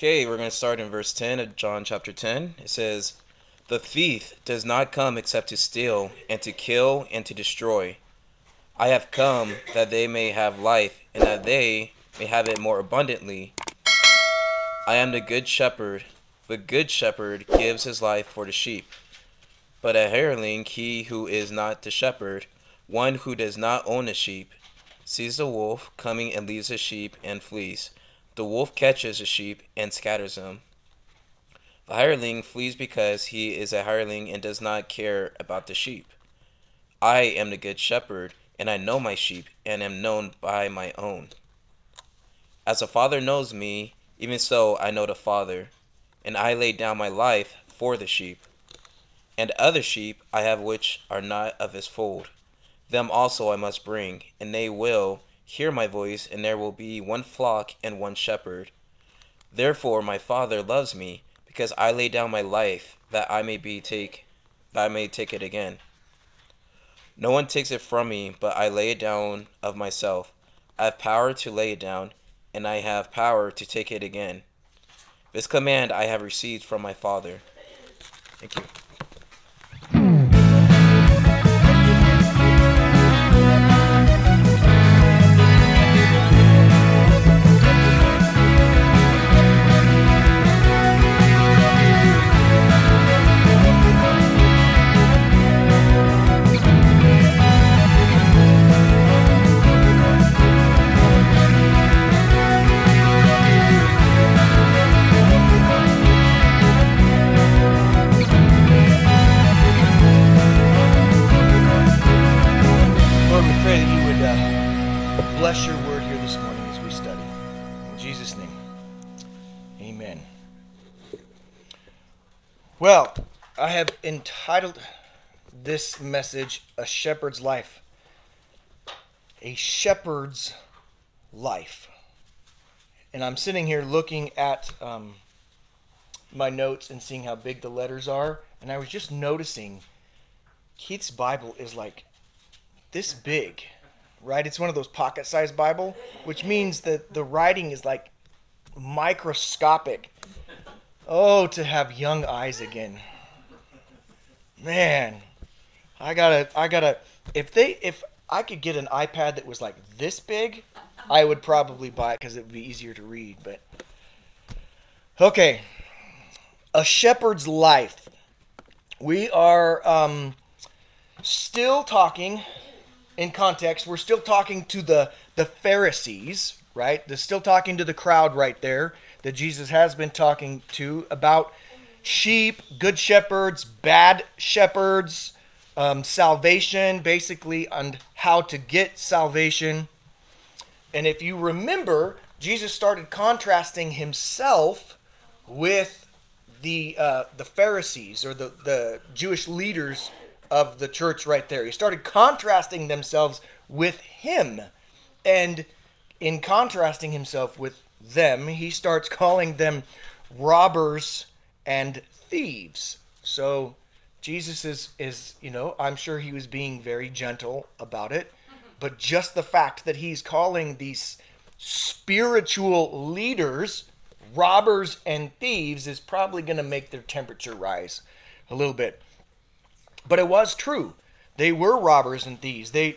Okay, we're going to start in verse 10 of John chapter 10. It says, "The thief does not come except to steal and to kill and to destroy. I have come that they may have life and that they may have it more abundantly. I am the good shepherd. The good shepherd gives his life for the sheep. But a hireling, he who is not the shepherd, one who does not own a sheep, sees the wolf coming and leaves his sheep and flees. The wolf catches the sheep and scatters them. The hireling flees because he is a hireling and does not care about the sheep. I am the good shepherd, and I know my sheep, and am known by my own. As the Father knows me, even so I know the Father, and I lay down my life for the sheep. And other sheep I have which are not of his fold. Them also I must bring, and they will hear my voice, and there will be one flock and one shepherd. Therefore my Father loves me, because I lay down my life, that I may take it again. No one takes it from me, but I lay it down of myself. I have power to lay it down, and I have power to take it again. This command I have received from my Father." Thank you. Bless your word here this morning as we study. In Jesus' name, amen. Well, I have entitled this message, "A Shepherd's Life." A shepherd's life. And I'm sitting here looking at my notes and seeing how big the letters are. And I was just noticing Keith's Bible is like this big. Right, it's one of those pocket-sized Bible, which means that the writing is like microscopic. Oh, to have young eyes again, man! I gotta. If I could get an iPad that was like this big, I would probably buy it because it would be easier to read. But okay, a shepherd's life. We are still talking. In context, we're still talking to the Pharisees, right? They're still talking to the crowd right there that Jesus has been talking to about sheep, good shepherds, bad shepherds, salvation, basically, and how to get salvation. And if you remember, Jesus started contrasting himself with the Pharisees or the Jewish leaders of the church right there. He started contrasting themselves with him. And in contrasting himself with them, he starts calling them robbers and thieves. So Jesus is you know, I'm sure he was being very gentle about it, but just the fact that he's calling these spiritual leaders robbers and thieves is probably going to make their temperature rise a little bit. But it was true. They were robbers and thieves. They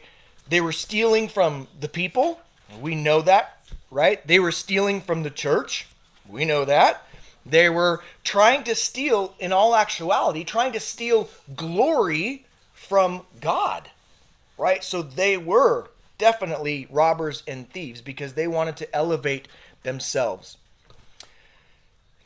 were stealing from the people. We know that, right? They were stealing from the church. We know that. They were trying to steal, in all actuality, trying to steal glory from God, right? So they were definitely robbers and thieves because they wanted to elevate themselves.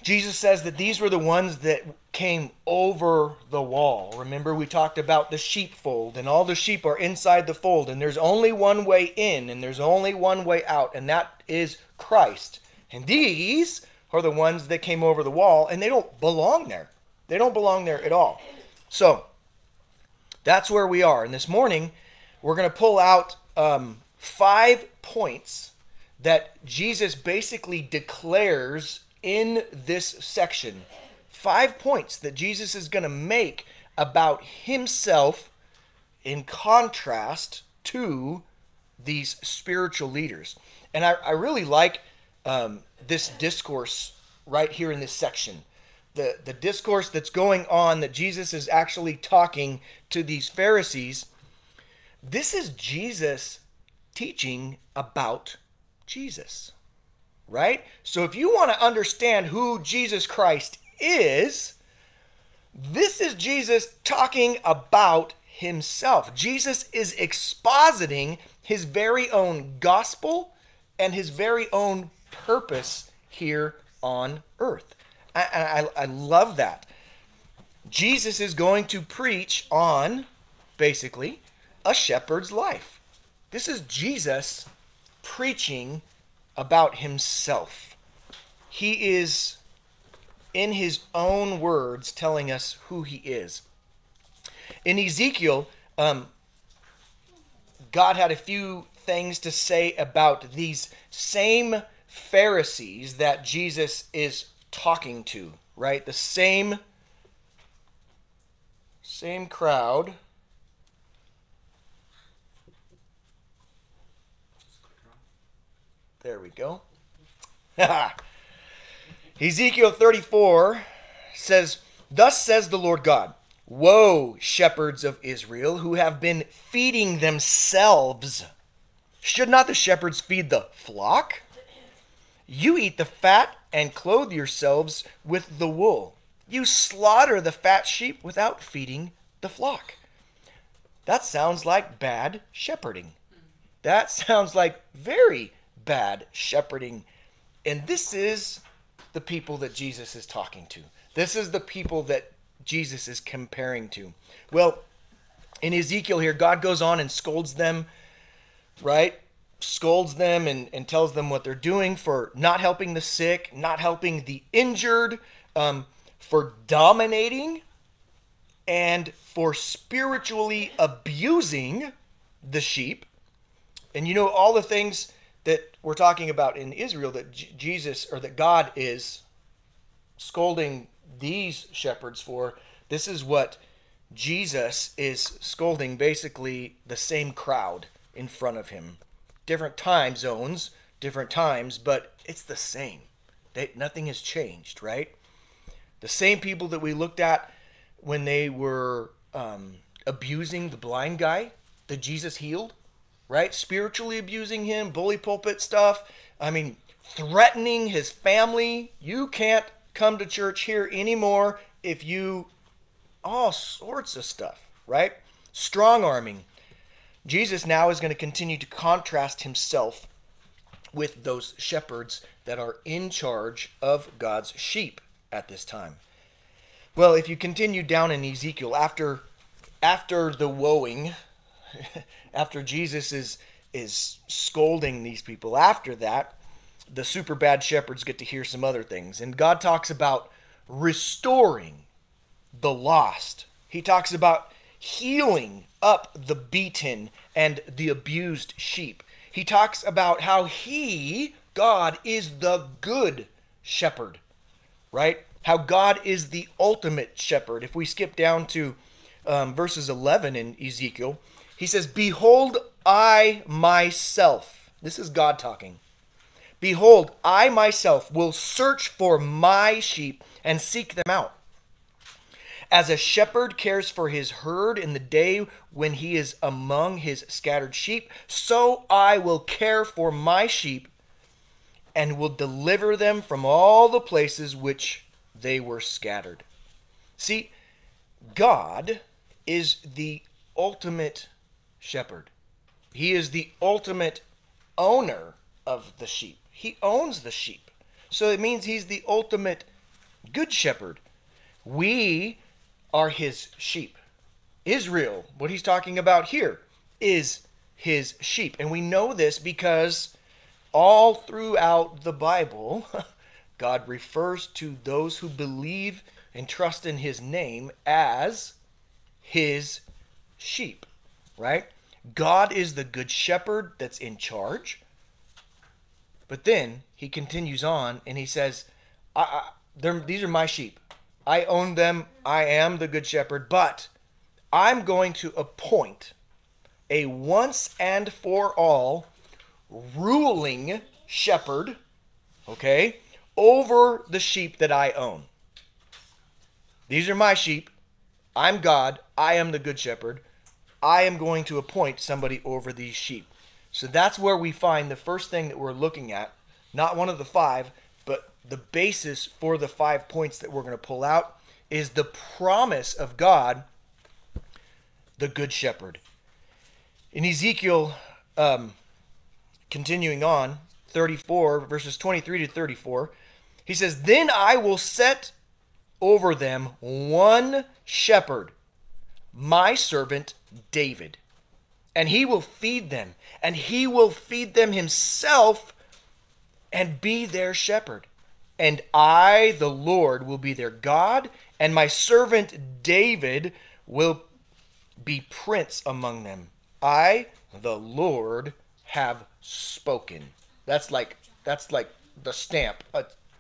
Jesus says that these were the ones that came over the wall. Remember, we talked about the sheepfold, and all the sheep are inside the fold, and there's only one way in, and there's only one way out, and that is Christ. And these are the ones that came over the wall, and they don't belong there. They don't belong there at all. So that's where we are. And this morning, we're going to pull out 5 points that Jesus basically declares in this section, 5 points that Jesus is going to make about himself in contrast to these spiritual leaders. And I really like this discourse right here in this section. The discourse that's going on, that Jesus is actually talking to these Pharisees, this is Jesus teaching about Jesus, right? So if you want to understand who Jesus Christ is, this is Jesus talking about himself. Jesus is expositing his very own gospel and his very own purpose here on earth. I love that. Jesus is going to preach on, basically, a shepherd's life. This is Jesus preaching about himself. He is, in his own words, telling us who he is. In Ezekiel, God had a few things to say about these same Pharisees that Jesus is talking to, right? The same crowd. There we go. Ezekiel 34 says, "Thus says the Lord God, woe, shepherds of Israel, who have been feeding themselves. Should not the shepherds feed the flock? You eat the fat and clothe yourselves with the wool. You slaughter the fat sheep without feeding the flock." That sounds like bad shepherding. That sounds like very bad shepherding. And this is the people that Jesus is talking to. This is the people that Jesus is comparing to. Well, in Ezekiel here, God goes on and scolds them, right? Scolds them and tells them what they're doing for not helping the sick, not helping the injured, for dominating, and for spiritually abusing the sheep. And you know all the things that we're talking about in Israel that Jesus, or that God is scolding these shepherds for. This is what Jesus is scolding, basically the same crowd in front of him. Different time zones, different times, but it's the same. Nothing has changed, right? The same people that we looked at when they were abusing the blind guy that Jesus healed, right? Spiritually abusing him, bully pulpit stuff. I mean, threatening his family. You can't come to church here anymore if you... all sorts of stuff, right? Strong-arming. Jesus now is going to continue to contrast himself with those shepherds that are in charge of God's sheep at this time. Well, if you continue down in Ezekiel, after the woeing, after Jesus is scolding these people, after that, the super bad shepherds get to hear some other things. And God talks about restoring the lost. He talks about healing up the beaten and the abused sheep. He talks about how he, God, is the good shepherd, right? How God is the ultimate shepherd. If we skip down to verses 11 in Ezekiel, he says, "Behold, I myself," this is God talking, "Behold, I myself will search for my sheep and seek them out. As a shepherd cares for his herd in the day when he is among his scattered sheep, so I will care for my sheep and will deliver them from all the places which they were scattered." See, God is the ultimate shepherd. He is the ultimate owner of the sheep. He owns the sheep. So it means he's the ultimate good shepherd. We are his sheep. Israel, what he's talking about here, is his sheep. And we know this because all throughout the Bible, God refers to those who believe and trust in his name as his sheep, right? God is the good shepherd that's in charge. But then he continues on and he says, these are my sheep. I own them. I am the good shepherd, but I'm going to appoint a once and for all ruling shepherd, okay, over the sheep that I own. These are my sheep. I'm God. I am the good shepherd. I am going to appoint somebody over these sheep. So that's where we find the first thing that we're looking at. Not one of the five, but the basis for the 5 points that we're going to pull out is the promise of God, the good shepherd. In Ezekiel, continuing on, 34, verses 23 to 34, he says, "Then I will set over them one shepherd, my servant David, and he will feed them, and he will feed them himself and be their shepherd. And I, the Lord, will be their God, and my servant David will be prince among them. I, the Lord, have spoken." That's like the stamp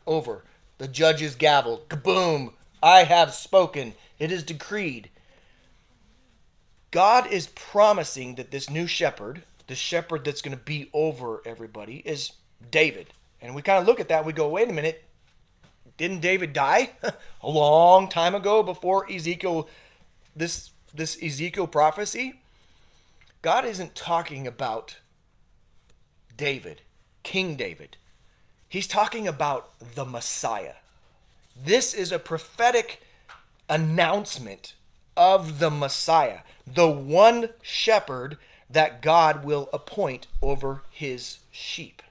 over the judge's gavel. Kaboom! I have spoken. It is decreed. God is promising that this new shepherd, the shepherd that's going to be over everybody, is David. And we kind of look at that and we go, wait a minute, didn't David die a long time ago before Ezekiel, this Ezekiel prophecy? God isn't talking about David, King David. He's talking about the Messiah. This is a prophetic announcement of the Messiah, the one shepherd that God will appoint over his sheep.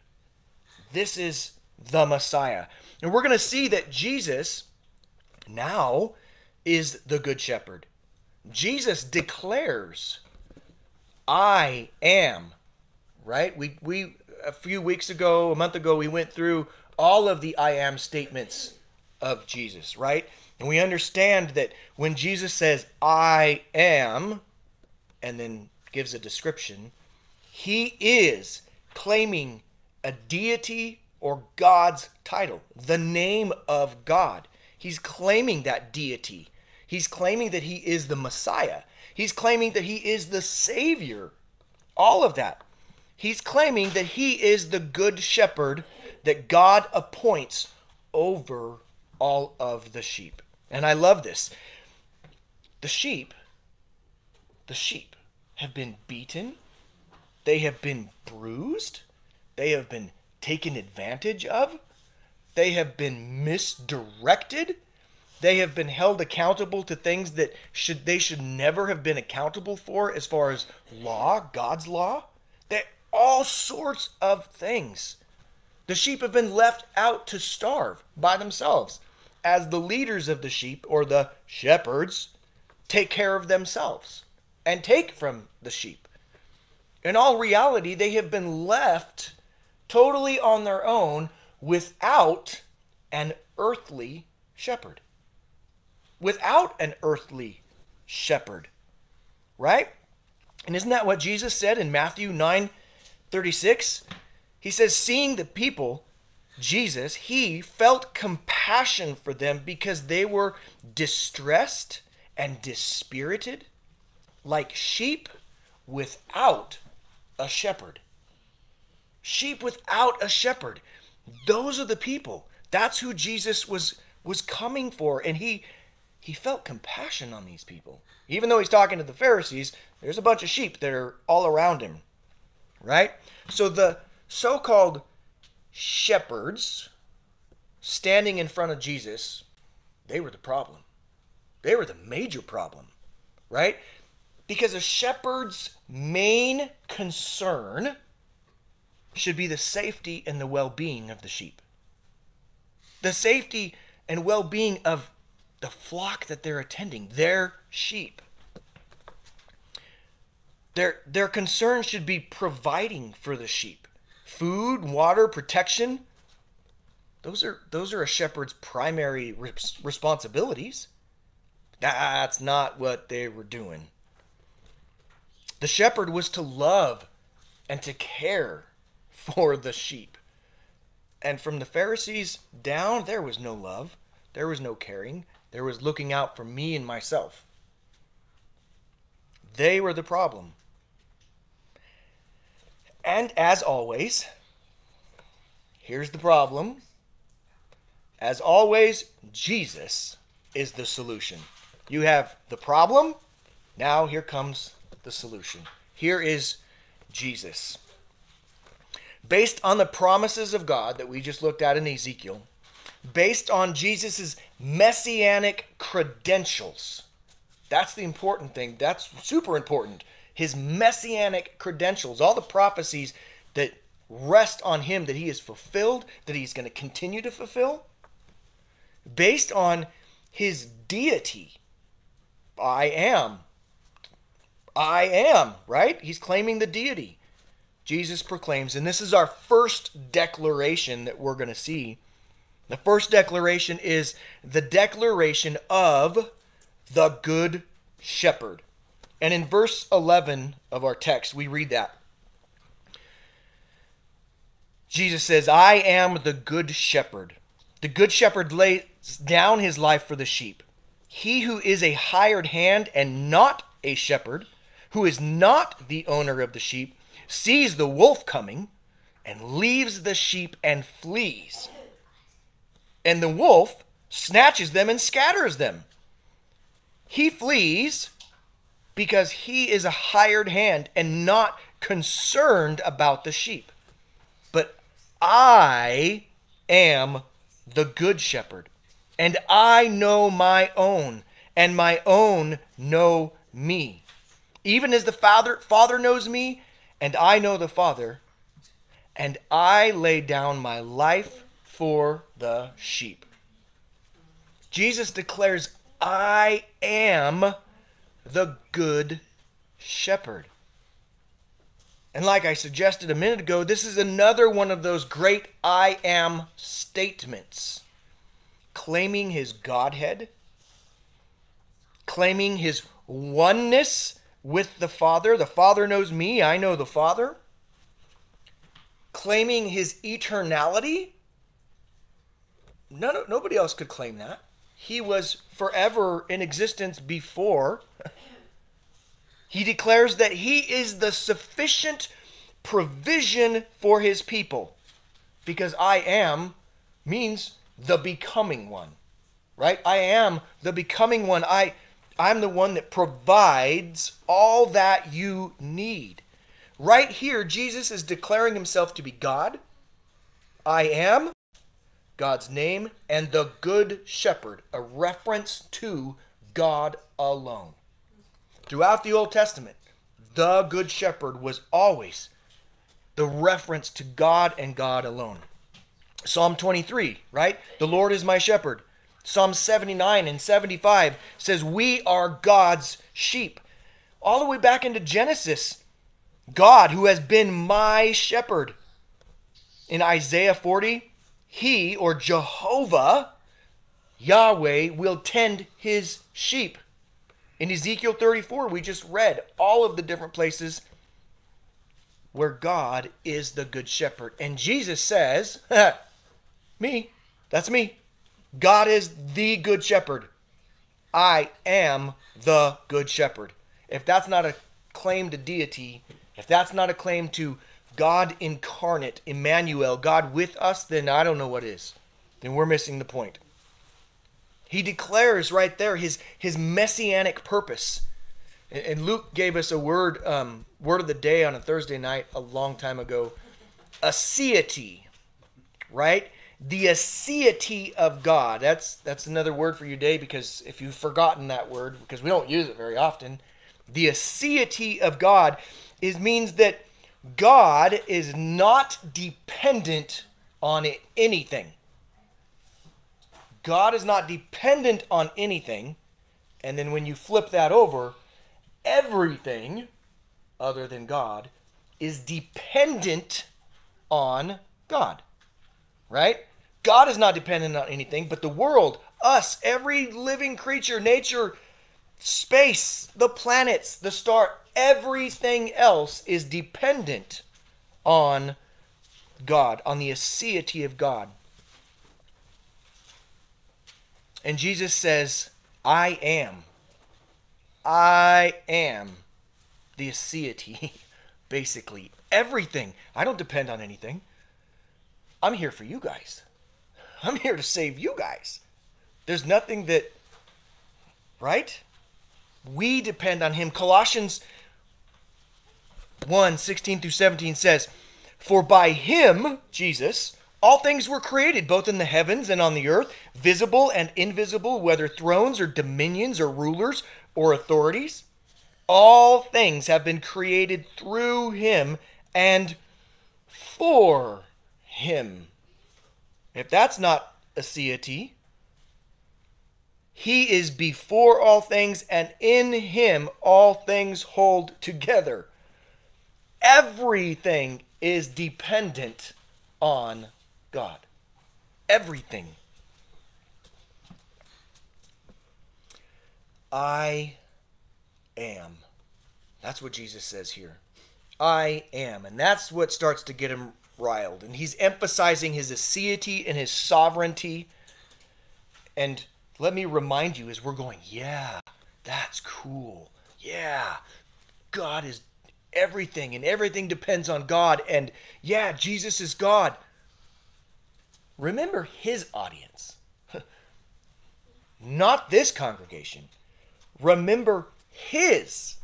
This is the Messiah. And we're going to see that Jesus now is the good shepherd. Jesus declares, I am, right? We a few weeks ago, a month ago, we went through all of the I am statements of Jesus, right? And we understand that when Jesus says, I am, and then gives a description, he is claiming a deity or God's title, the name of God. He's claiming that deity. He's claiming that he is the Messiah. He's claiming that he is the Savior. All of that. He's claiming that he is the good shepherd that God appoints over all of the sheep. And I love this. The sheep have been beaten. They have been bruised. They have been taken advantage of. They have been misdirected. They have been held accountable to things that they should never have been accountable for as far as law, God's law. All sorts of things. The sheep have been left out to starve by themselves as the leaders of the sheep or the shepherds take care of themselves and take from the sheep. In all reality, they have been left totally on their own without an earthly shepherd. Without an earthly shepherd, right? And isn't that what Jesus said in Matthew 9:36? He says, seeing the people, Jesus, he felt compassion for them because they were distressed and dispirited like sheep without a shepherd. Sheep without a shepherd. Those are the people. That's who Jesus was coming for. And he felt compassion on these people. Even though he's talking to the Pharisees, there's a bunch of sheep that are all around him, right? So the so-called shepherds standing in front of Jesus, they were the problem. They were the major problem, right? Because a shepherd's main concern should be the safety and the well-being of the sheep. The safety and well-being of the flock that they're attending, their sheep. Their concern should be providing for the sheep. Food, water, protection. Those are a shepherd's primary responsibilities. That's not what they were doing. The shepherd was to love and to care for the sheep. And from the Pharisees down, there was no love. There was no caring. There was looking out for me and myself. They were the problem. And as always, here's the problem. As always, Jesus is the solution. You have the problem. Now here comes the solution. Here is Jesus. Based on the promises of God that we just looked at in Ezekiel, based on Jesus' messianic credentials, that's the important thing. That's super important. His messianic credentials, all the prophecies that rest on him, that he has fulfilled, that he's going to continue to fulfill, based on his deity. I am, right? He's claiming the deity. Jesus proclaims, and this is our first declaration that we're going to see. The first declaration is the declaration of the Good Shepherd. And in verse 11 of our text, we read that. Jesus says, I am the Good Shepherd. The Good Shepherd lays down his life for the sheep. He who is a hired hand and not a shepherd, who is not the owner of the sheep, sees the wolf coming and leaves the sheep and flees. And the wolf snatches them and scatters them. He flees because he is a hired hand and not concerned about the sheep. But I am the Good Shepherd, and I know my own, and my own know me. Even as the Father knows me, and I know the Father, and I lay down my life for the sheep. Jesus declares, I am the Good Shepherd. And like I suggested a minute ago, this is another one of those great I am statements. Claiming his Godhead, claiming his oneness with the Father. The Father knows me, I know the Father. Claiming his eternality. Nobody else could claim that. He was forever in existence before. He declares that he is the sufficient provision for his people, because I am means the becoming one, right? I am the becoming one. I'm the one that provides all that you need. Right here, Jesus is declaring himself to be God. I am God's name, and the Good Shepherd, a reference to God alone. Throughout the Old Testament, the Good Shepherd was always the reference to God and God alone. Psalm 23, right? The Lord is my shepherd. Psalm 79 and 75 says, we are God's sheep. All the way back into Genesis, God, who has been my shepherd. In Isaiah 40, he, or Jehovah, Yahweh, will tend his sheep. In Ezekiel 34, we just read all of the different places where God is the Good Shepherd. And Jesus says, me, that's me. God is the Good Shepherd. I am the Good Shepherd. If that's not a claim to deity, if that's not a claim to God incarnate, Emmanuel, God with us, then I don't know what is. Then we're missing the point. He declares right there his messianic purpose. And Luke gave us a word of the day on a Thursday night a long time ago. Aseity, right? The aseity of God. That's another word for you today, because if you've forgotten that word, because we don't use it very often. The aseity of God means that God is not dependent on anything. God is not dependent on anything. And then when you flip that over, everything other than God is dependent on God, right? God is not dependent on anything, but the world, us, every living creature, nature, space, the planets, the stars, everything else is dependent on God, on the aseity of God. And Jesus says, I am the aseity, basically. Everything. I don't depend on anything. I'm here for you guys. I'm here to save you guys. There's nothing that, right? We depend on him. Colossians 1:16-17 says, "For by him," Jesus, "all things were created, both in the heavens and on the earth, visible and invisible, whether thrones or dominions or rulers or authorities. All things have been created through him and for him." If that's not aseity, he is before all things, and in him all things hold together. Everything is dependent on God. Everything. I am. That's what Jesus says here. I am. And that's what starts to get him riled. And he's emphasizing his aseity and his sovereignty. And let me remind you, as we're going, yeah, that's cool. Yeah, God is everything, and everything depends on God. And yeah, Jesus is God. Remember his audience, not this congregation. Remember his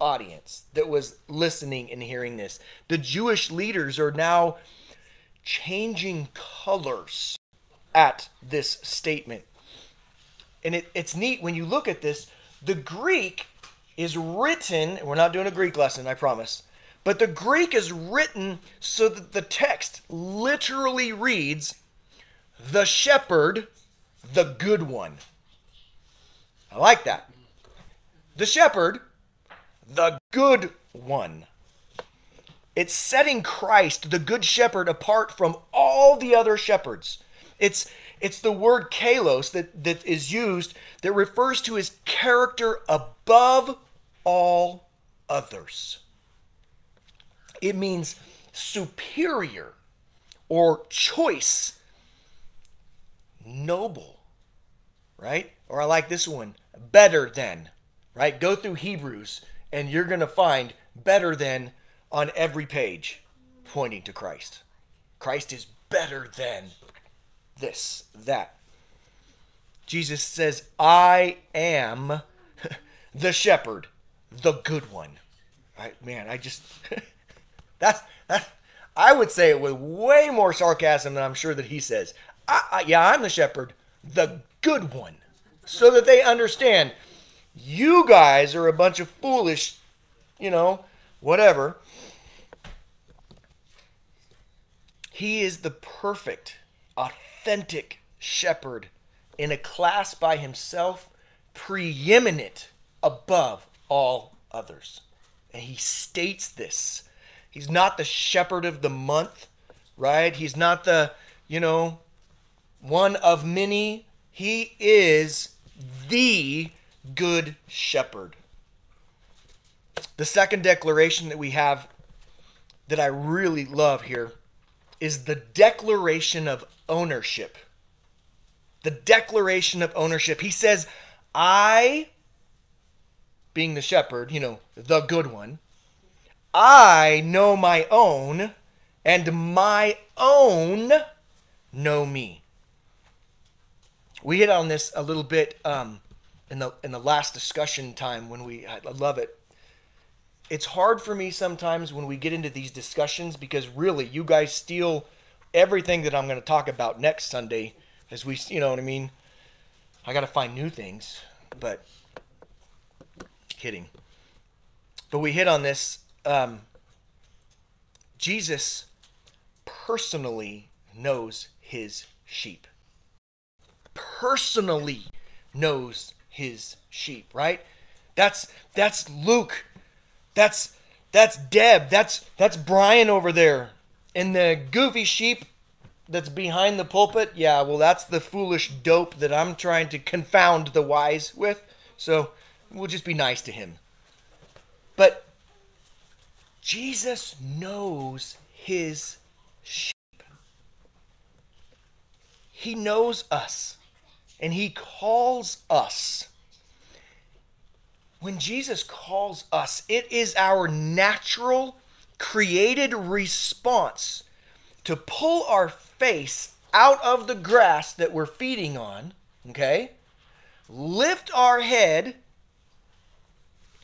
audience that was listening and hearing this. The Jewish leaders are now changing colors at this statement. And it's neat when you look at this. The Greek is written, and we're not doing a Greek lesson, I promise, but the Greek is written so that the text literally reads, "The shepherd, the good one." I like that. The shepherd, the good one. It's setting Christ, the good shepherd, apart from all the other shepherds. It's the word kalos that is used that refers to his character above all others. It means superior or choice, noble, right? Or I like this one, better than, right? Go through Hebrews and you're going to find better than on every page pointing to Christ. Christ is better than this, that. Jesus says, "I am the shepherd, the good one." Right, man, I just, that's, I would say it with way more sarcasm than I'm sure that he says. Yeah, I'm the shepherd, the good one. So that they understand, you guys are a bunch of foolish, whatever. He is the perfect, authentic shepherd in a class by himself, preeminent above all others. And he states this. He's not the shepherd of the month, right? He's not the, one of many. He is the good shepherd. The second declaration that we have that I really love here is the declaration of ownership. The declaration of ownership. He says, I, being the shepherd, the good one, I know my own, and my own know me. We hit on this a little bit in the last discussion time when I love it. It's hard for me sometimes when we get into these discussions because really you guys steal everything that I'm going to talk about next Sunday as we, I got to find new things, but kidding. But we hit on this. Jesus personally knows his sheep. Personally knows his sheep, right? That's Luke. That's Deb. That's Brian over there. And the goofy sheep that's behind the pulpit, yeah, well, that's the foolish dope that I'm trying to confound the wise with. So we'll just be nice to him. But Jesus knows his sheep. He knows us. And he calls us. When Jesus calls us, it is our natural, created response to pull our face out of the grass that we're feeding on, okay, lift our head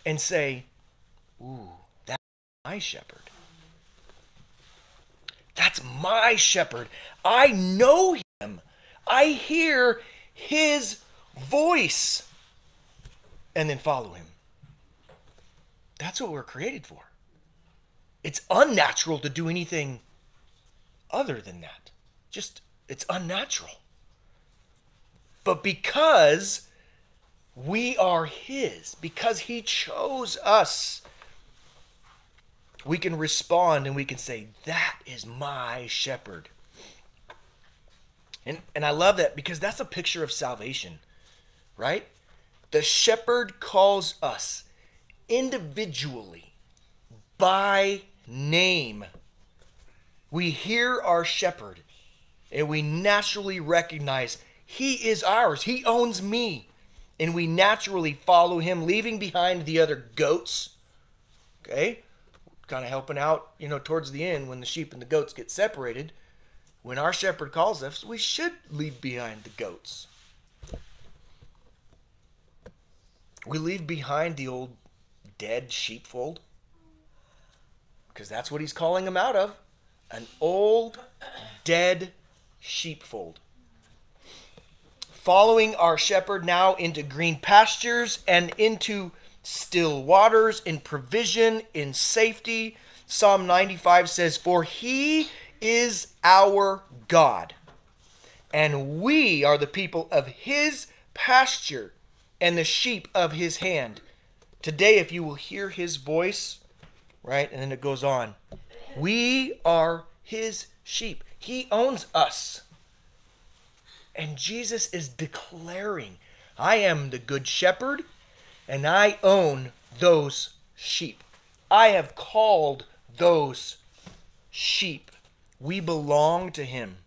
and say, ooh, that's my shepherd. That's my shepherd. I know him. I hear his voice. And then follow him. That's what we're created for. It's unnatural to do anything other than that. Just, it's unnatural. But because we are his, because he chose us, we can respond and we can say, that is my shepherd. And I love that because that's a picture of salvation, right? The shepherd calls us individually by name. We hear our shepherd and we naturally recognize he is ours. He owns me. And we naturally follow him, leaving behind the other goats. Okay? Kind of helping out, you know, towards the end when the sheep and the goats get separated. When our shepherd calls us, we should leave behind the goats. We leave behind the old dead sheepfold because that's what he's calling them out of. An old dead sheepfold. Following our shepherd now into green pastures and into still waters, in provision, in safety. Psalm 95 says, for he is our God, and we are the people of his pasture and the sheep of his hand. Today, if you will hear his voice, right? And then it goes on. We are his sheep. He owns us. And Jesus is declaring, I am the good shepherd, and I own those sheep. I have called those sheep. We belong to him.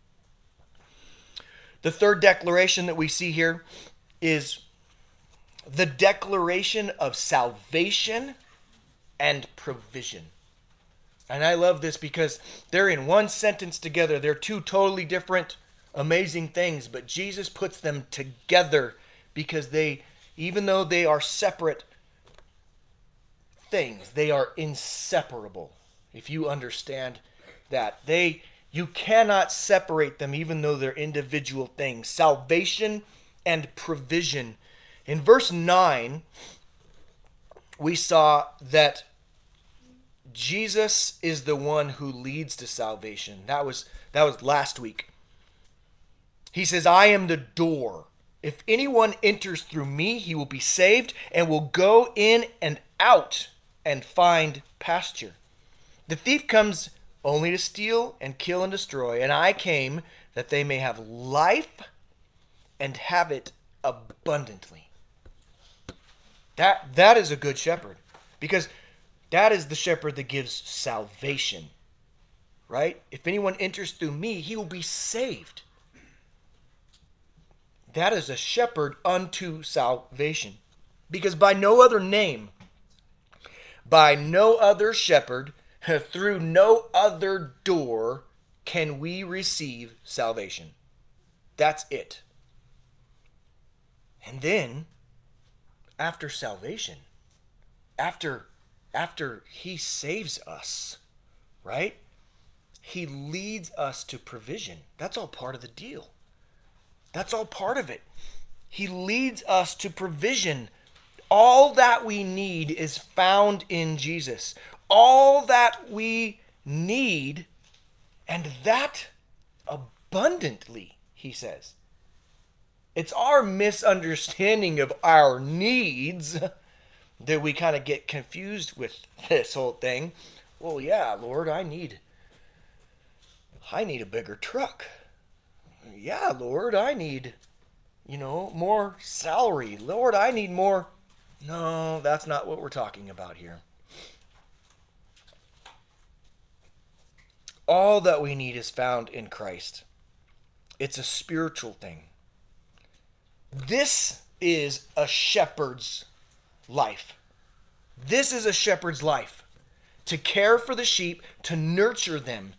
The third declaration that we see here is the declaration of salvation and provision. And I love this because they're in one sentence together. They're two totally different amazing things, but Jesus puts them together because they, even though they are separate things, they are inseparable. If you understand that, you cannot separate them even though they're individual things. Salvation and provision. In verse 9, we saw that Jesus is the one who leads to salvation. That was last week. He says, I am the door. If anyone enters through me, he will be saved and will go in and out and find pasture. The thief comes only to steal and kill and destroy. And I came that they may have life and have it abundantly. That is a good shepherd, because that is the shepherd that gives salvation, right? If anyone enters through me, he will be saved. That is a shepherd unto salvation, because by no other name, by no other shepherd, through no other door can we receive salvation. That's it. And then, after salvation, after he saves us, right? He leads us to provision. That's all part of the deal. That's all part of it. He leads us to provision. All that we need is found in Jesus. All that we need, and that abundantly, he says. It's our misunderstanding of our needs that we kind of get confused with this whole thing. Well, yeah, Lord, I need a bigger truck. Yeah, Lord, I need, you know, more salary. Lord, I need more. No, that's not what we're talking about here. All that we need is found in Christ. It's a spiritual thing. This is a shepherd's life. This is a shepherd's life. To care for the sheep, to nurture them,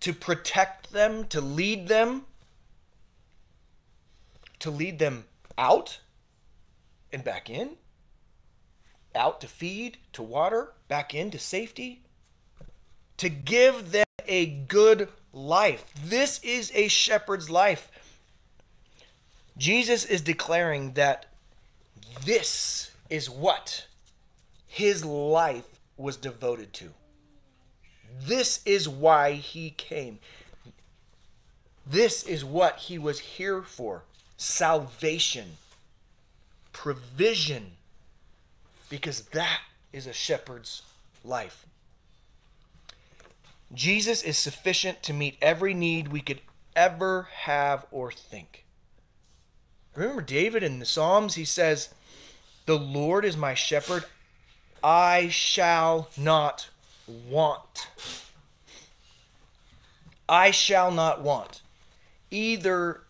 to protect them, to lead them out and back in, out to feed, to water, back into safety, to give them a good life. This is a shepherd's life. Jesus is declaring that this is what his life was devoted to. This is why he came. This is what he was here for. Salvation, provision, because that is a shepherd's life. Jesus is sufficient to meet every need we could ever have or think. Remember David in the Psalms, he says, "The Lord is my shepherd, I shall not want." I shall not want. Either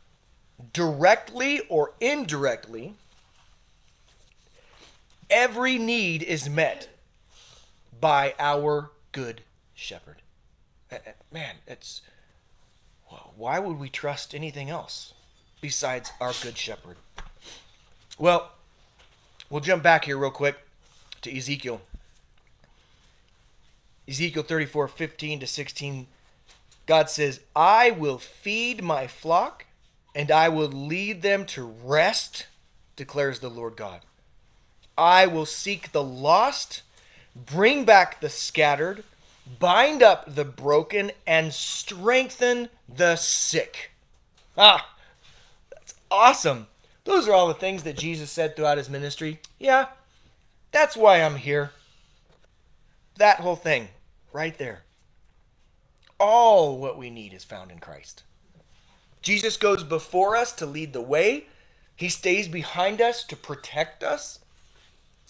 directly or indirectly, every need is met by our good shepherd. Man, why would we trust anything else besides our good shepherd? Well, we'll jump back here real quick to Ezekiel. Ezekiel 34:15-16, God says, "I will feed my flock, and I will lead them to rest, declares the Lord God. I will seek the lost, bring back the scattered, bind up the broken, and strengthen the sick." Ah, that's awesome. Those are all the things that Jesus said throughout his ministry. Yeah, that's why I'm here. That whole thing right there. All what we need is found in Christ. Jesus goes before us to lead the way. He stays behind us to protect us.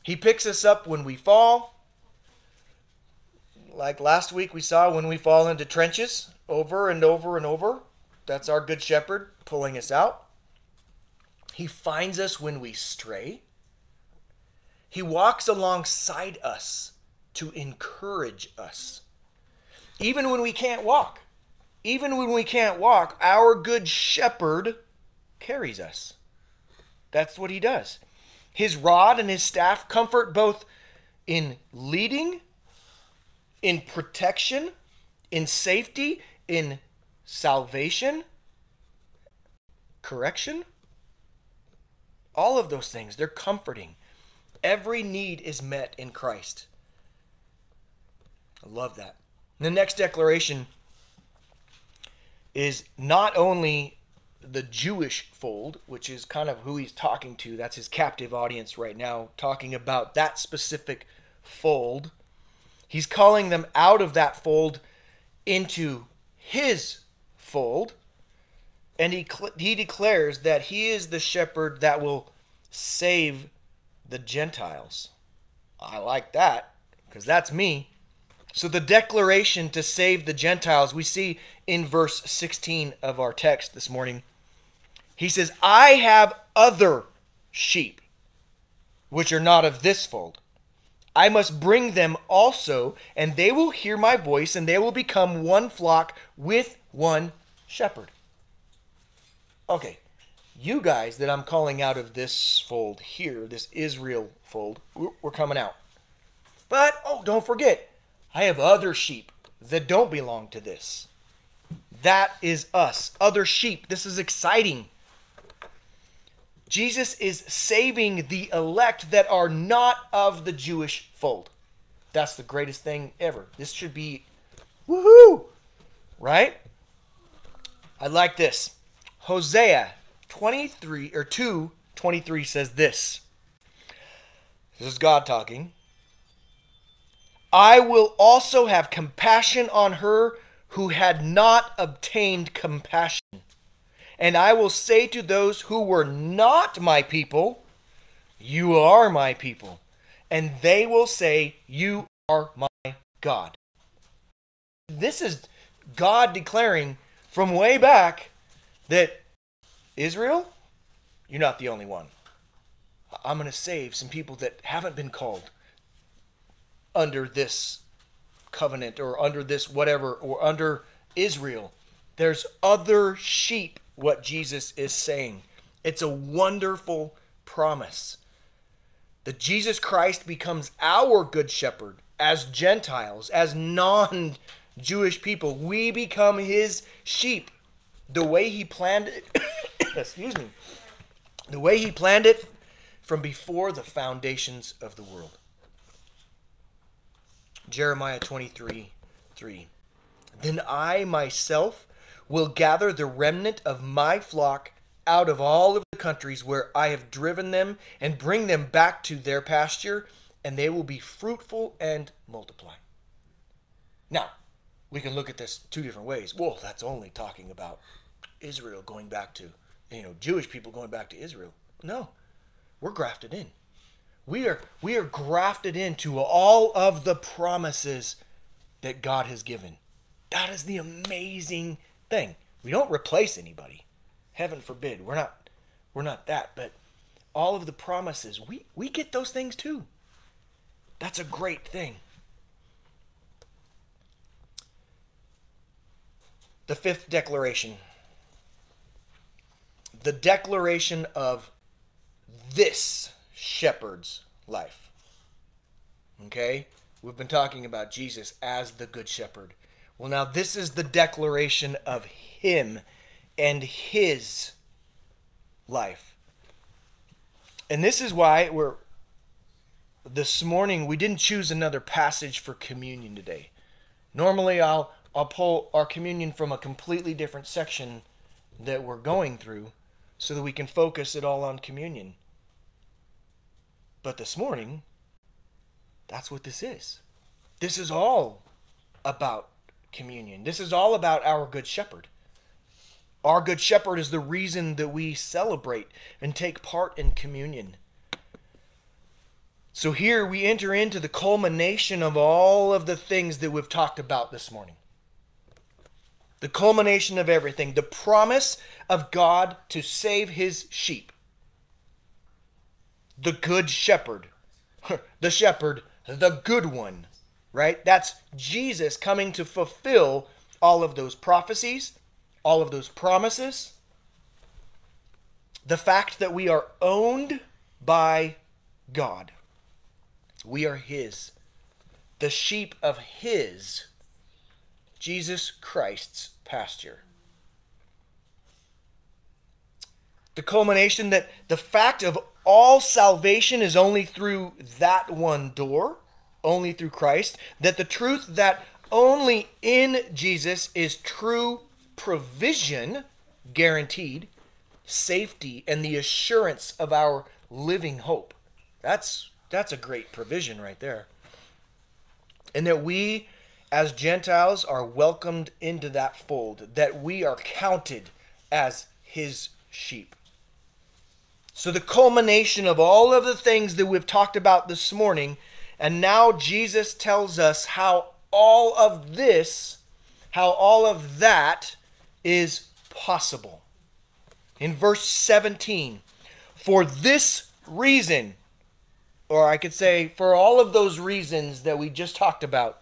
He picks us up when we fall. Like last week we saw, when we fall into trenches over and over and over, that's our good shepherd pulling us out. He finds us when we stray. He walks alongside us to encourage us. Even when we can't walk, our good shepherd carries us. That's what he does. His rod and his staff comfort, both in leading, in protection, in safety, in salvation, correction, all of those things. They're comforting. Every need is met in Christ. I love that. And the next declaration is not only the Jewish fold, which is kind of who he's talking to. That's his captive audience right now, talking about that specific fold. He's calling them out of that fold into his fold. And he declares that he is the shepherd that will save the Gentiles. I like that, because that's me. So the declaration to save the Gentiles we see in verse 16 of our text this morning. He says, "I have other sheep which are not of this fold. I must bring them also, and they will hear my voice, and they will become one flock with one shepherd." Okay, you guys that I'm calling out of this fold here, this Israel fold, we're coming out. But, oh, don't forget, I have other sheep that don't belong to this. That is us, other sheep. This is exciting. Jesus is saving the elect that are not of the Jewish fold. That's the greatest thing ever. This should be woohoo, right? I like this. Hosea 2:23 says this. This is God talking. "I will also have compassion on her who had not obtained compassion. And I will say to those who were not my people, 'You are my people.' And they will say, 'You are my God.'" This is God declaring from way back that, Israel, you're not the only one. I'm going to save some people that haven't been called under this covenant or under this whatever or under Israel. There's other sheep, what Jesus is saying. It's a wonderful promise. That Jesus Christ becomes our good shepherd as Gentiles, as non-Jewish people. We become his sheep. The way he planned it, excuse me, the way he planned it from before the foundations of the world. Jeremiah 23:3. Then I myself will gather the remnant of my flock out of all of the countries where I have driven them and bring them back to their pasture, and they will be fruitful and multiply. Now, we can look at this two different ways. Well, that's only talking about Israel going back to, Jewish people going back to Israel. No, we're grafted in. We are grafted into all of the promises that God has given. That is the amazing thing. We don't replace anybody. Heaven forbid. We're not that. But all of the promises, we get those things too. That's a great thing. The fifth declaration. The declaration of this shepherd's life. Okay? We've been talking about Jesus as the good shepherd. Well, now this is the declaration of him and his life. And this is why this morning we didn't choose another passage for communion today. Normally I'll pull our communion from a completely different section that we're going through so that we can focus it all on communion. But this morning, that's what this is. This is all about communion. This is all about our Good Shepherd. Our Good Shepherd is the reason that we celebrate and take part in communion. So here we enter into the culmination of all of the things that we've talked about this morning. The culmination of everything. The promise of God to save his sheep. The good shepherd. The shepherd. The good one. Right? That's Jesus coming to fulfill all of those prophecies. All of those promises. The fact that we are owned by God. We are his. The sheep of his. Jesus Christ's pasture. The culmination that the fact of all salvation is only through that one door, only through Christ, that the truth that only in Jesus is true provision, guaranteed, safety, and the assurance of our living hope. That's a great provision right there. And that we as Gentiles are welcomed into that fold, that we are counted as his sheep. So the culmination of all of the things that we've talked about this morning, and now Jesus tells us how all of this, how all of that is possible. In verse 17, for this reason, or I could say for all of those reasons that we just talked about,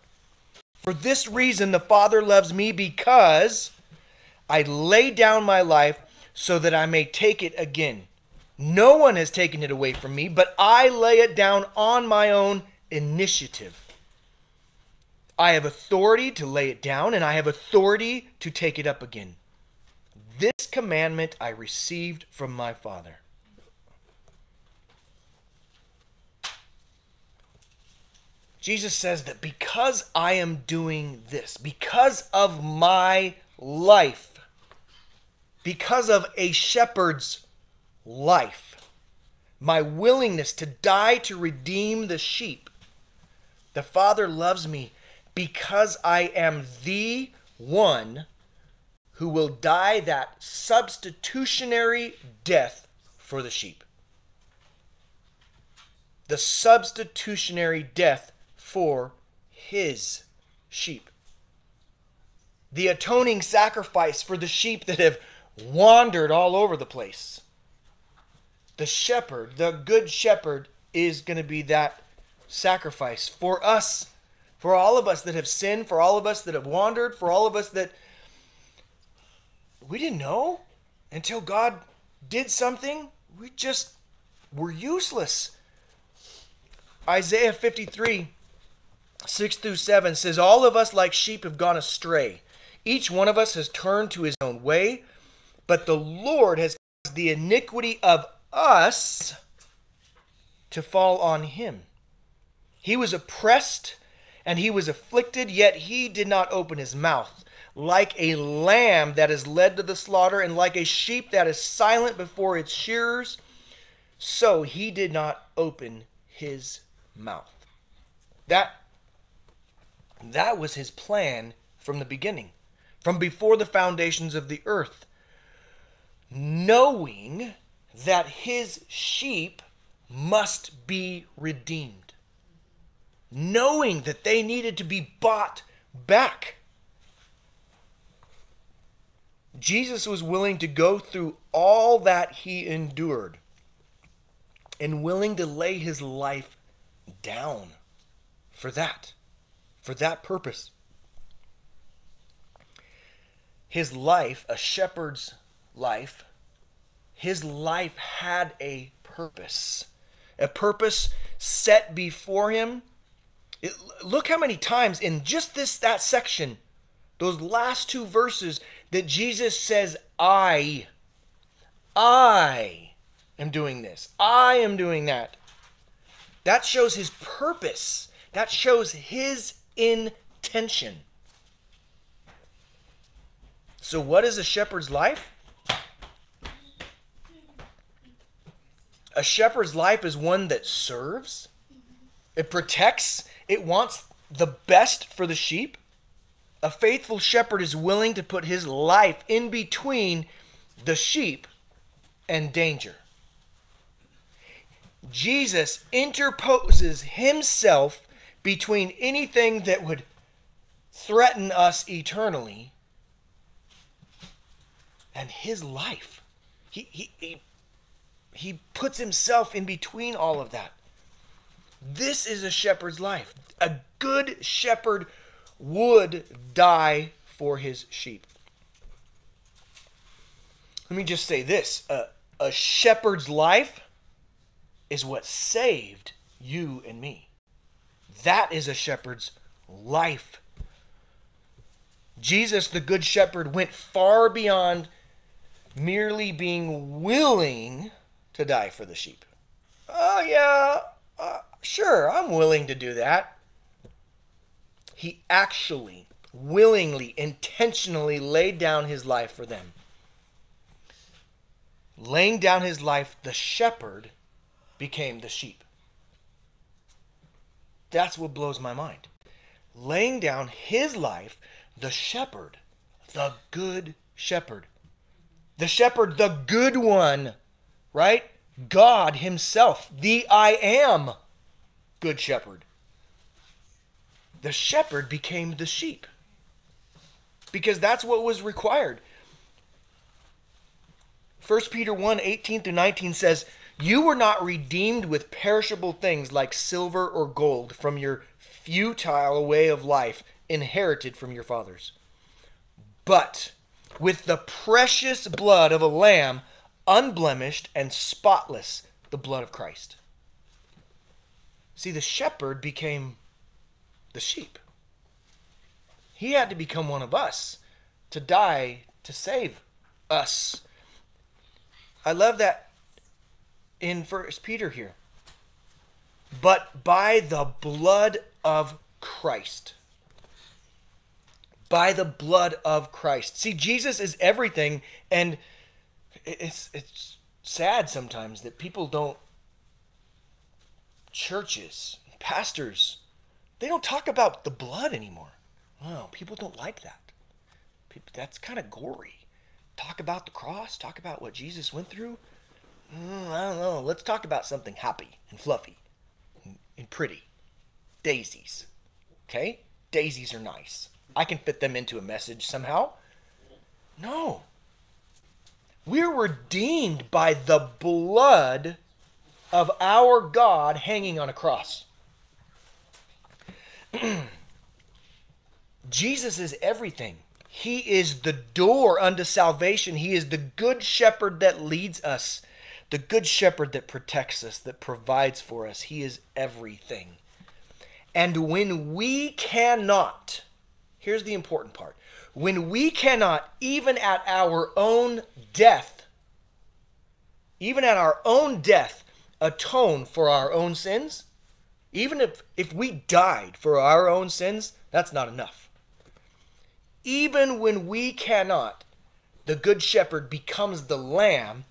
for this reason the Father loves me, because I lay down my life so that I may take it again. No one has taken it away from me, but I lay it down on my own initiative. I have authority to lay it down, and I have authority to take it up again. This commandment I received from my Father. Jesus says that because I am doing this, because of my life, because of a shepherd's life, my willingness to die to redeem the sheep, the Father loves me because I am the one who will die that substitutionary death for the sheep. The substitutionary death for his sheep. The atoning sacrifice for the sheep that have wandered all over the place. The shepherd, the good shepherd, is going to be that sacrifice for us, for all of us that have sinned, for all of us that have wandered, for all of us that We didn't know until God did something. We just were useless. Isaiah 53, 6 through 7 says, all of us like sheep have gone astray. Each one of us has turned to his own way, but the Lord has caused the iniquity of us to fall on him. He was oppressed and he was afflicted, yet he did not open his mouth. Like a lamb that is led to the slaughter, and like a sheep that is silent before its shearers, so he did not open his mouth. That was his plan from the beginning, from before the foundations of the earth, knowing that his sheep must be redeemed, knowing that they needed to be bought back. Jesus was willing to go through all that he endured and willing to lay his life down for that purpose. His life, a shepherd's life, his life had a purpose set before him. Look how many times in just that section, those last two verses, that Jesus says, I am doing this. I am doing that. That shows his purpose. That shows his intention. So what is a shepherd's life? A shepherd's life is one that serves. It protects. It wants the best for the sheep. A faithful shepherd is willing to put his life in between the sheep and danger. Jesus interposes himself between anything that would threaten us eternally and his life. He puts himself in between all of that. This is a shepherd's life. A good shepherd would die for his sheep. Let me just say this. A shepherd's life is what saved you and me. That is a shepherd's life. Jesus, the good shepherd, went far beyond merely being willing to die for the sheep. Oh, yeah, sure, I'm willing to do that. He actually, willingly, intentionally laid down his life for them. Laying down his life, the shepherd became the sheep. That's what blows my mind. Laying down his life, the shepherd, the good shepherd. The shepherd, the good one, right? God himself, the I am good shepherd. The shepherd became the sheep because that's what was required. 1 Peter 1, 18 through 19 says, you were not redeemed with perishable things like silver or gold from your futile way of life inherited from your fathers, but with the precious blood of a lamb, unblemished and spotless, the blood of Christ. See, the shepherd became the sheep. He had to become one of us to die to save us. I love that in 1 Peter here. But by the blood of Christ. By the blood of Christ. See, Jesus is everything, and it's sad sometimes that people don't, churches, pastors, they don't talk about the blood anymore. Oh, people don't like that. That's kind of gory. Talk about the cross. Talk about what Jesus went through. I don't know. Let's talk about something happy and fluffy and pretty. Daisies. Okay? Daisies are nice. I can fit them into a message somehow. No. We're redeemed by the blood of our God hanging on a cross. Jesus is everything. He is the door unto salvation. He is the good shepherd that leads us, the good shepherd that protects us, that provides for us. He is everything. And when we cannot, here's the important part, when we cannot, even at our own death, atone for our own sins, even if we died for our own sins, that's not enough. Even when we cannot, the good shepherd becomes the lamb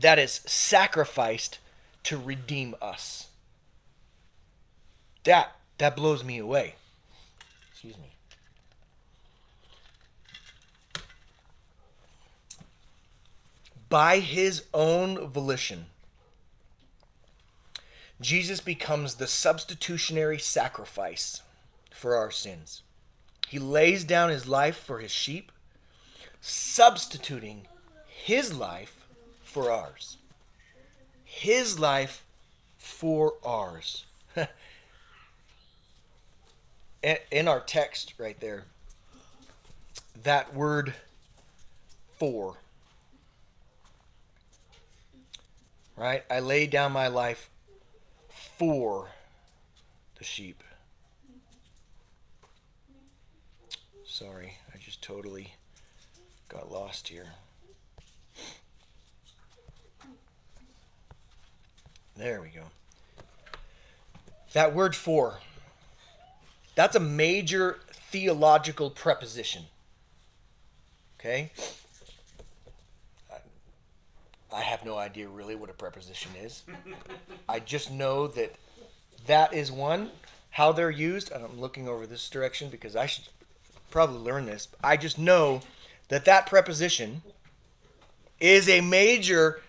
that is sacrificed to redeem us. That blows me away. Excuse me. By his own volition, Jesus becomes the substitutionary sacrifice for our sins. He lays down his life for his sheep, substituting his life for ours. His life for ours. In our text right there, that word for, right? I lay down my life for the sheep. Sorry, I just totally got lost here. There we go. That word for, that's a major theological preposition. Okay? I have no idea really what a preposition is. I just know that that is one. How they're used, and I'm looking over this direction because I should probably learn this. I just know that that preposition is a major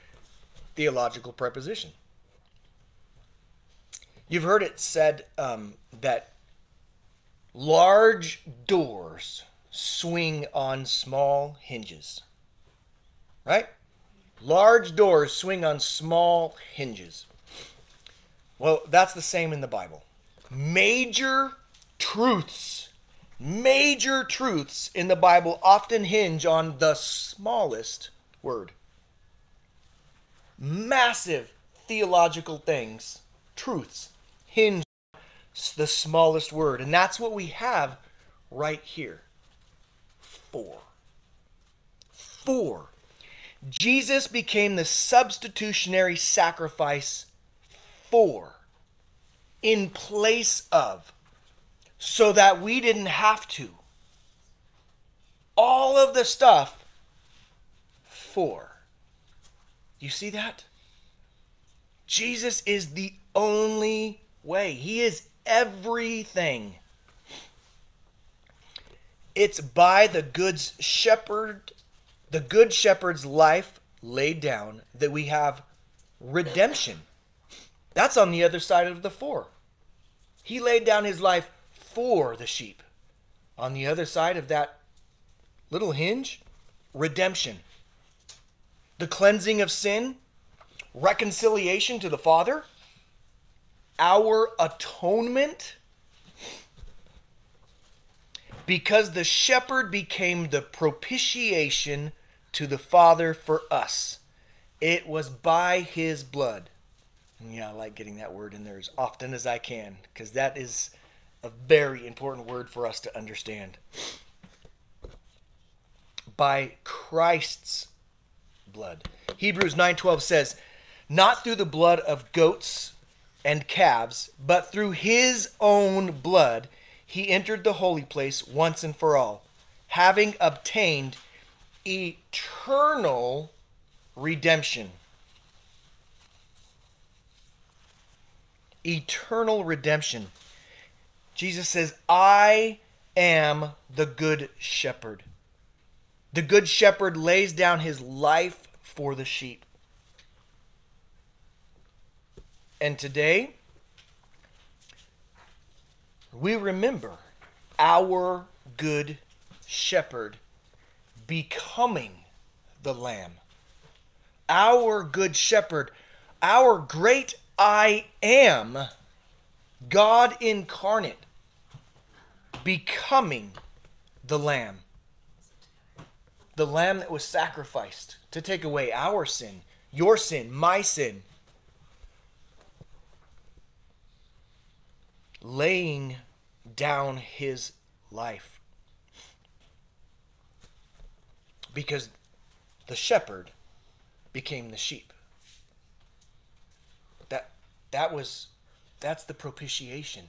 theological preposition. You've heard it said that large doors swing on small hinges, right? Large doors swing on small hinges. Well, that's the same in the Bible. Major truths in the Bible often hinge on the smallest word. Massive theological things, truths, hinge on the smallest word. And that's what we have right here. For. Jesus became the substitutionary sacrifice for, in place of, so that we didn't have to. All of the stuff for. You see that? Jesus is the only way. He is everything. It's by the good shepherd's life laid down that we have redemption. That's on the other side of the for. He laid down his life for the sheep. On the other side of that little hinge, redemption. The cleansing of sin, reconciliation to the Father, our atonement. Because the shepherd became the propitiation to the Father for us. It was by his blood. And yeah, I like getting that word in there as often as I can, because that is a very important word for us to understand. By Christ's blood. Hebrews 9:12 says, "Not through the blood of goats and calves, but through his own blood, he entered the holy place once and for all, having obtained eternal redemption." Eternal redemption. Jesus says, "I am the good shepherd." The good shepherd lays down his life for the sheep. And today, we remember our good shepherd becoming the lamb. Our good shepherd, our great I am, God incarnate, becoming the Lamb. The Lamb that was sacrificed to take away our sin, your sin, my sin. Laying down his life. Because the shepherd became the sheep. That's the propitiation.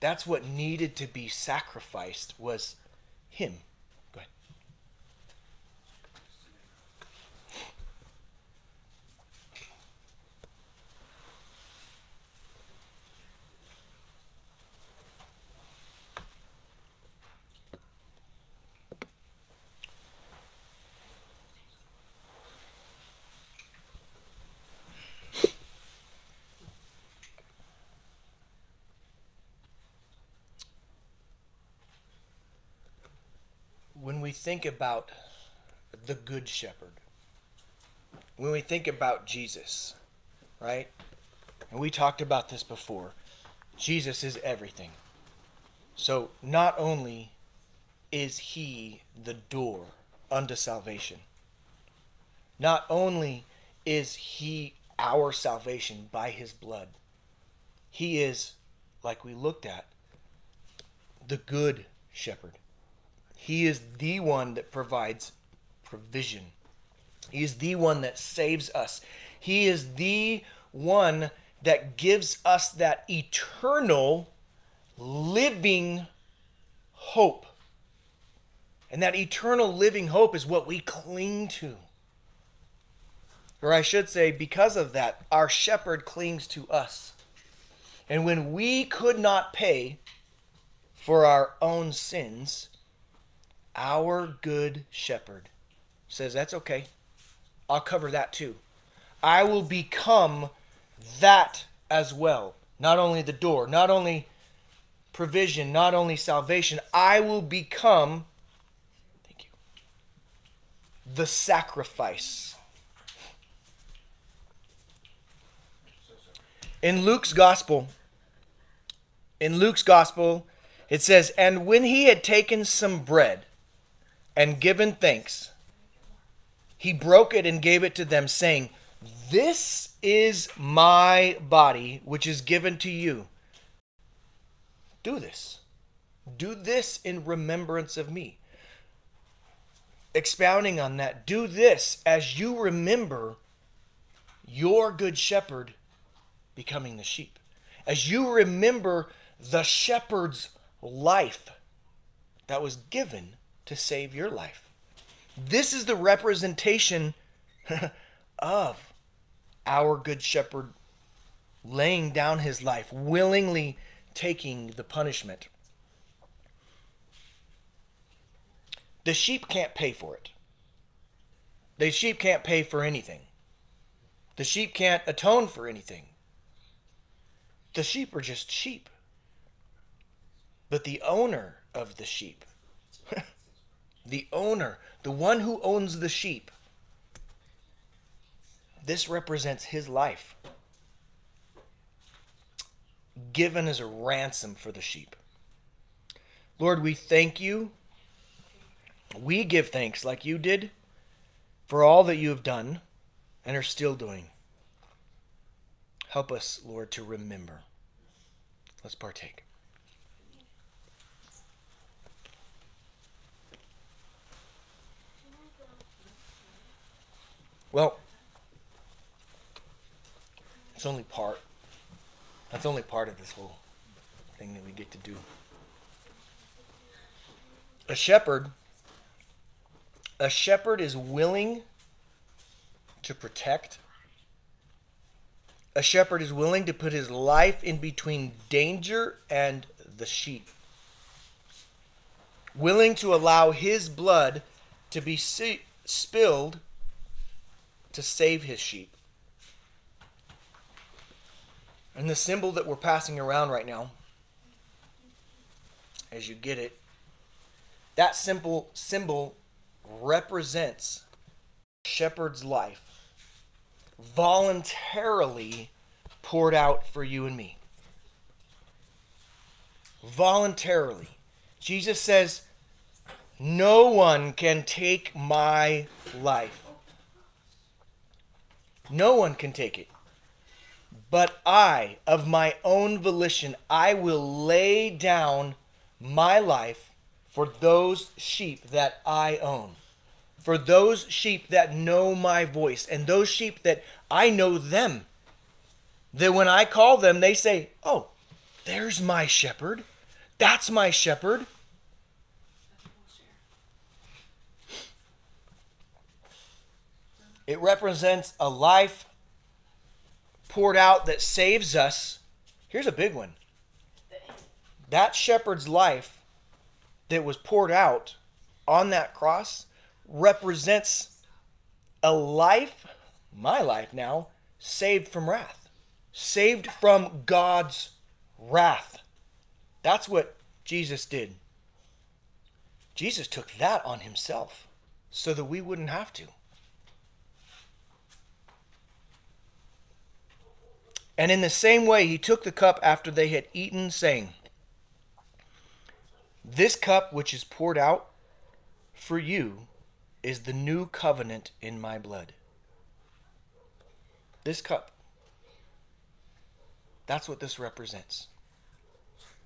That's what needed to be sacrificed was him. Go ahead. When we think about the Good Shepherd, when we think about Jesus, right? And we talked about this before. Jesus is everything. So not only is he the door unto salvation, not only is he our salvation by his blood, he is, like we looked at, the Good Shepherd. He is the one that provides provision. He is the one that saves us. He is the one that gives us that eternal living hope. And that eternal living hope is what we cling to. Or I should say, because of that, our shepherd clings to us. And when we could not pay for our own sins, our Good Shepherd says, that's okay. I'll cover that too. I will become that as well. Not only the door, not only provision, not only salvation. I will become, thank you, the sacrifice. In Luke's gospel, it says, and when he had taken some bread, and given thanks, he broke it and gave it to them, saying, this is my body, which is given to you. Do this. Do this in remembrance of me. Expounding on that, do this as you remember your Good Shepherd becoming the sheep. As you remember the shepherd's life that was given to save your life. This is the representation of our Good Shepherd laying down his life, willingly taking the punishment. The sheep can't pay for it. The sheep can't pay for anything. The sheep can't atone for anything. The sheep are just sheep. But the owner of the sheep, the owner, the one who owns the sheep, this represents his life given as a ransom for the sheep. Lord, we thank you. We give thanks like you did for all that you have done and are still doing. Help us, Lord, to remember. Let's partake. Well, it's only part. That's only part of this whole thing that we get to do. A shepherd is willing to protect. A shepherd is willing to put his life in between danger and the sheep. Willing to allow his blood to be spilled to save his sheep. And the symbol that we're passing around right now, as you get it, that simple symbol represents a shepherd's life voluntarily poured out for you and me. Voluntarily. Jesus says, No one can take my life. No one can take it. But I, of my own volition, I will lay down my life for those sheep that I own, for those sheep that know my voice, and those sheep that I know them. That when I call them, they say, oh, there's my shepherd. That's my shepherd. It represents a life poured out that saves us. Here's a big one. That shepherd's life that was poured out on that cross represents a life, my life now, saved from wrath. Saved from God's wrath. That's what Jesus did. Jesus took that on himself so that we wouldn't have to. And in the same way, he took the cup after they had eaten, saying, this cup which is poured out for you is the new covenant in my blood. This cup. That's what this represents.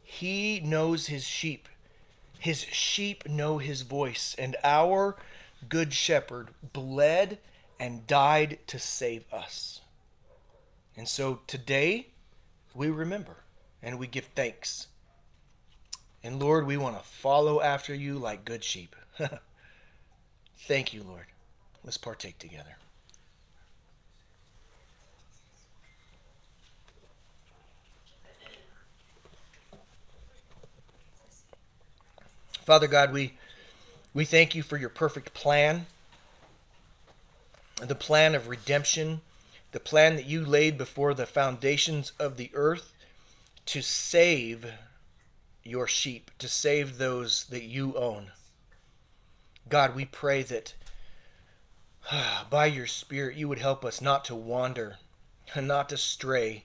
He knows his sheep. His sheep know his voice. And our good shepherd bled and died to save us. And so today, we remember and we give thanks. And Lord, we want to follow after you like good sheep. Thank you, Lord. Let's partake together. Father God, we thank you for your perfect plan, the plan of redemption, the plan that you laid before the foundations of the earth to save your sheep, to save those that you own. God, we pray that by your Spirit you would help us not to wander and not to stray,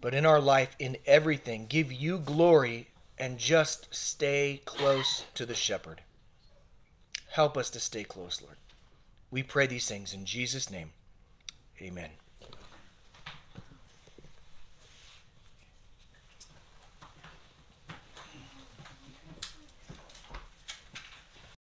but in our life, in everything, give you glory and just stay close to the shepherd. Help us to stay close, Lord. We pray these things in Jesus' name. Amen.